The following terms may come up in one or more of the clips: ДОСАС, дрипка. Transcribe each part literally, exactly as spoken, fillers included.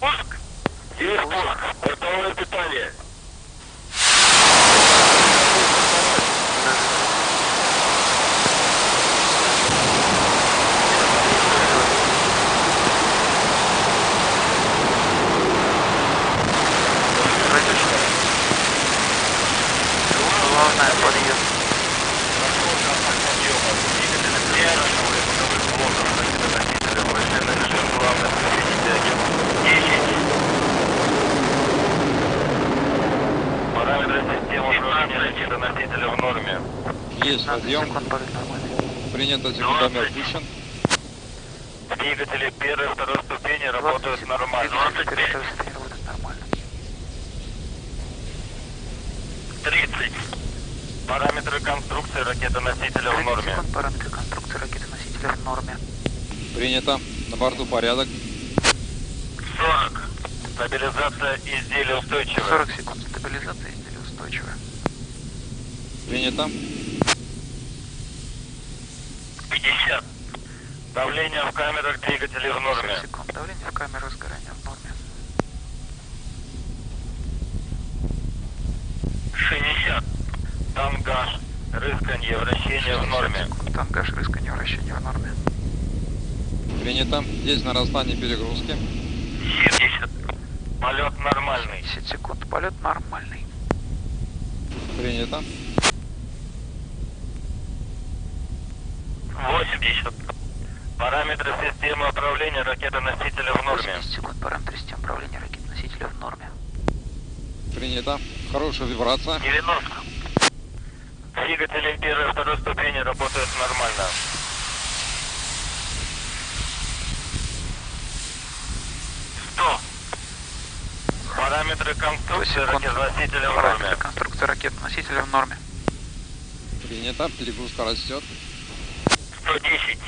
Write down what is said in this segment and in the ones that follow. Пуск! Есть пуск! Бортовое питание! Подъем. Принято, секундомер включен. Двигатели первой и второй ступени работают нормально. тридцать. Параметры конструкции ракетоносителя в норме. Параметры конструкции ракетоносителя в норме. Принято. На борту порядок. сорок. Стабилизация изделия устойчивая. сорок секунд. Стабилизация изделия устойчивая. Принято. пятьдесят. Давление в камерах двигателей в норме. Секунд. Давление в камерах сгорания в норме. шестьдесят. Тангаж, рысканье, вращение в норме. Секунд. Тангаж, рысканье, вращение в норме. Принято. Здесь нарастание перегрузки. семьдесят. Полет нормальный. семьдесят секунд. Полет нормальный. Принято. восемьдесят. Параметры системы управления ракетоносителя в норме. восемьдесят секунд. Параметры системы управления ракетоносителя в норме. Принято. Хорошая вибрация. девяносто. Двигатели первой и второй ступени работают нормально. сто. Параметры конструкции ракетоносителя в норме. Параметры конструкции ракетоносителя в норме. Принято. Перегрузка растет. сто десять.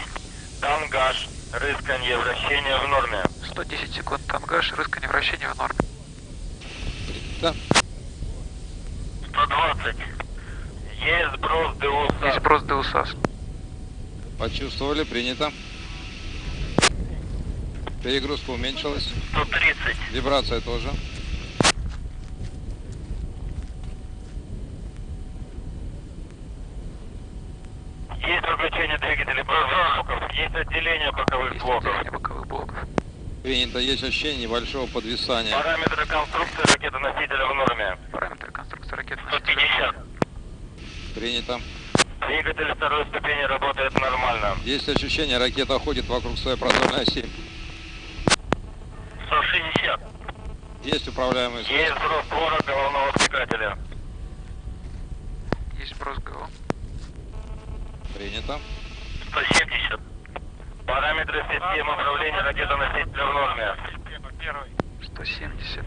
Тангаж, рысканье, вращение в норме. сто десять секунд. Тангаж, рысканье, вращение в норме. Да. сто двадцать. Есть сброс ДОСАС. Есть сброс ДОСАС. Почувствовали, принято. Перегрузка уменьшилась. сто тридцать. Вибрация тоже. Есть выключение двигателей боковых блоков, есть отделение боковых есть блоков. Отделение боковых блоков. Принято, есть ощущение небольшого подвисания. Параметры конструкции ракетоносителя в норме. Параметры конструкции ракетоносителя. сто пятьдесят. Принято. Двигатель второй ступени работает нормально. Есть ощущение, ракета ходит вокруг своей продольной оси. сто шестьдесят. Есть управляемый сброс. Есть сброс твора головного двигателя. Есть сброс головного. Принято. сто семьдесят. Параметры системы управления ракетоносителя в норме. Система первой. сто семьдесят.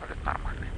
Полет нормальный.